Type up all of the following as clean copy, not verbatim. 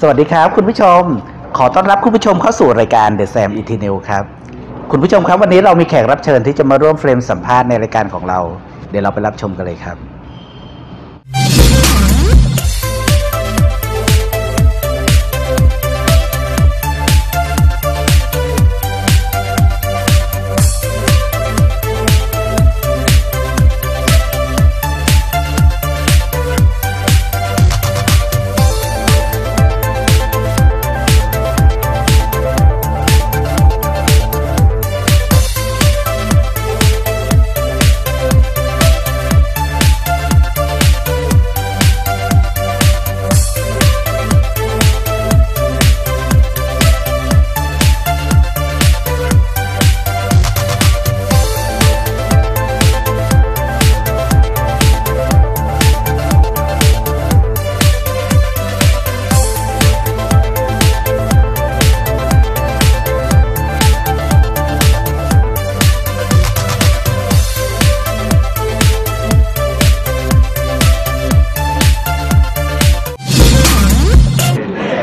สวัสดีครับคุณผู้ชมขอต้อนรับคุณผู้ชมเข้าสู่รายการ TheSaMET!NEWS ครับคุณผู้ชมครับวันนี้เรามีแขกรับเชิญที่จะมาร่วมเฟรมสัมภาษณ์ในรายการของเราเดี๋ยวเราไปรับชมกันเลยครับ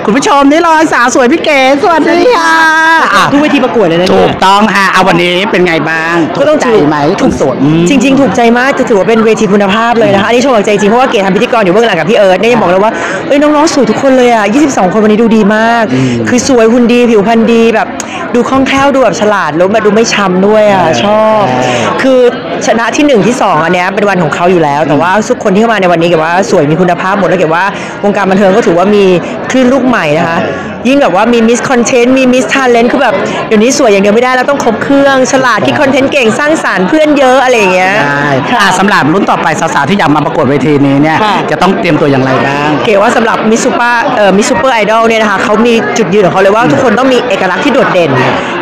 คุณผู้ชมนี่รอสาวสวยพี่เก๋สวัสดีค่ะทุกเวทีประกวดเลยนะถูกต้องค่ะเอาวันนี้เป็นไงบ้างก็ต้องใจไหมถูกสดจริงๆถูกใจมากจะถือว่าเป็นเวทีคุณภาพเลยนะคะอันนี้ชมจากใจจริงเพราะว่าเก๋ทำพิธีกรอยู่เบื้องหลังกับพี่เอิร์ธเนี่ยยังบอกเลยว่าเอ้ยน้องๆสวยทุกคนเลยอ่ะ22 คนวันนี้ดูดีมากคือสวยหุ่นดีผิวพรรณดีแบบดูคล่องแคล่วดูแบบฉลาดแล้วมาดูไม่ช้ำด้วยอ่ะชอบคือชนะที่1ที่2อันนี้เป็นวันของเขาอยู่แล้วแต่ว่าทุกคนที่เข้ามาในวันนี้เก๋ว่าสวยมีคุณภาพหมดแล้วเก๋ว่าวงการบันเทิงก็ถือว่ามีคลื่นลูกใหม่นะคะยิ่งแบบว่ามีมิสคอนเทนต์มีมิสทาเลนต์คือแบบเดี๋ยวนี้สวยอย่างเดียวไม่ได้แล้วต้องครบเครื่องฉลาดที่คอนเทนต์เก่งสร้างสรรค์เพื่อนเยอะอะไรอย่างเงี้ยใช่ค่ะสำหรับรุ่นต่อไปสาวๆที่อยากมาประกวดเวทีนี้เนี่ยจะต้องเตรียมตัวอย่างไรบ้างเก๋ว่าสำหรับมิสซูเปอร์ไอดอลเนี่ยนะคะเขามีจุดยืนของเขาเลยว่าทุกคนต้องมีเอกลักษณ์ที่โดดเด่น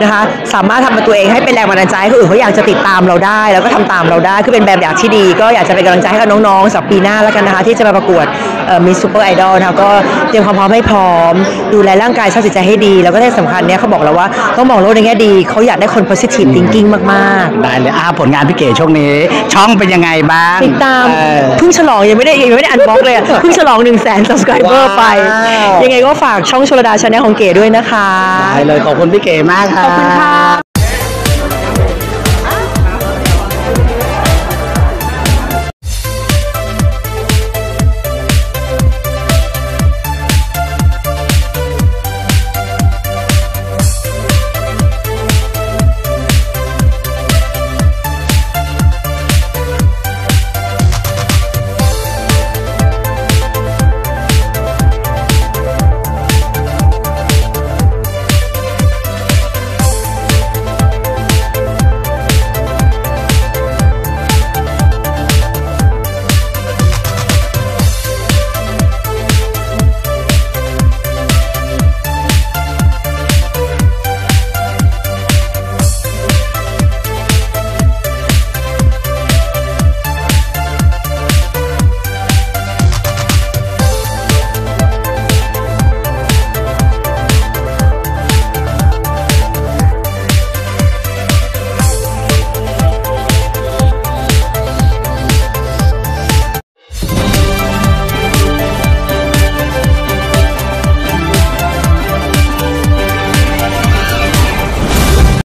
นะคะสามารถทำเป็นตัวเองให้เป็นแรงบันดาลใจให้คนอื่นเขาอยากจะติดตามเราได้แล้วก็ทำตามเราได้คือเป็นแบบอย่างที่ดีก็อยากจะเป็นกำลังใจให้กับน้องๆสำหรับปีหน้าแล้วกันนะคะที่จะมาประกวดมิสซูเปอร์ไอดอลนะคะก็เตรียมความพร้อมให้พร้อมดูแลร่างกายสภาพจิตใจให้ดีแล้วก็ที่สำคัญเนี่ยเขาบอกเราว่าต้องมองโลกในแง่ดีเขาอยากได้คน positive thinking มากๆได้เลยผลงานพี่เก๋ช่วงนี้ช่องเป็นยังไงบ้างติดตามเพิ่งฉลองยังไม่ได้อันบล็อกเลยเพิ่งฉลอง 100,000 subscriber ไปยังไงก็ฝากช่องชลดาชาแนลของเก๋ด้วยนะคะได้เลยขอบคุณพี่เก๋มากค่ะขอบคุณค่ะ